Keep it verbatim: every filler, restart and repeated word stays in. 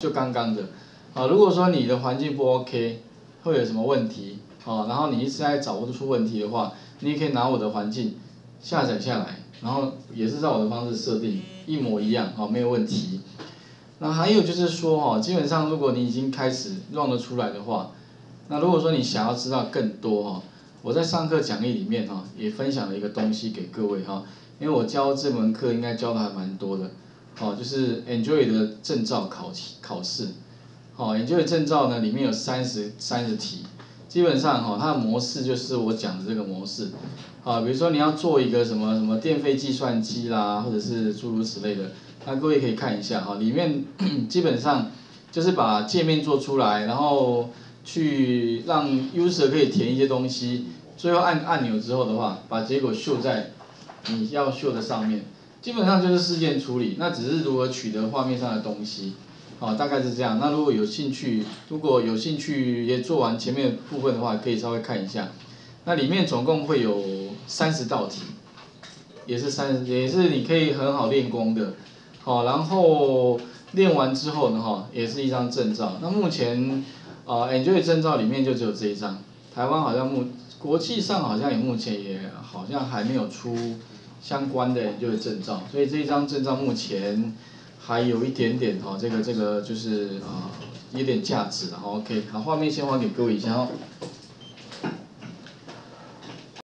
就刚刚的啊，如果说你的环境不 OK， 会有什么问题啊？然后你一直在找不出问题的话，你也可以拿我的环境下载下来，然后也是照我的方式设定，一模一样啊，没有问题。那还有就是说哈、啊，基本上如果你已经开始 run 得出来的话，那如果说你想要知道更多哈、啊，我在上课讲义里面哈、啊、也分享了一个东西给各位哈、啊，因为我教这门课应该教的还蛮多的。 哦，就是 Android 的证照考考试，哦 ，Android 证照呢里面有三十三十题，基本上哈、哦、它的模式就是我讲的这个模式，啊，比如说你要做一个什么什么电费计算机啦，或者是诸如此类的，那各位可以看一下哈、哦，里面基本上就是把界面做出来，然后去让 user 可以填一些东西，最后按按钮之后的话，把结果秀在你要秀的上面。 基本上就是事件处理，那只是如何取得画面上的东西，哦，大概是这样。那如果有兴趣，如果有兴趣也做完前面的部分的话，可以稍微看一下。那里面总共会有三十道题，也是三，也是你可以很好练功的，好、哦，然后练完之后呢，哈、哦，也是一张证照。那目前，呃 ，Android 证照里面就只有这一张，台湾好像目国际上好像也目前也好像还没有出。 相关的就是证照，所以这一张证照目前还有一点点哦，这个这个就是啊、呃、有点价值，然后 OK， 好，画面先还给各位一下哦。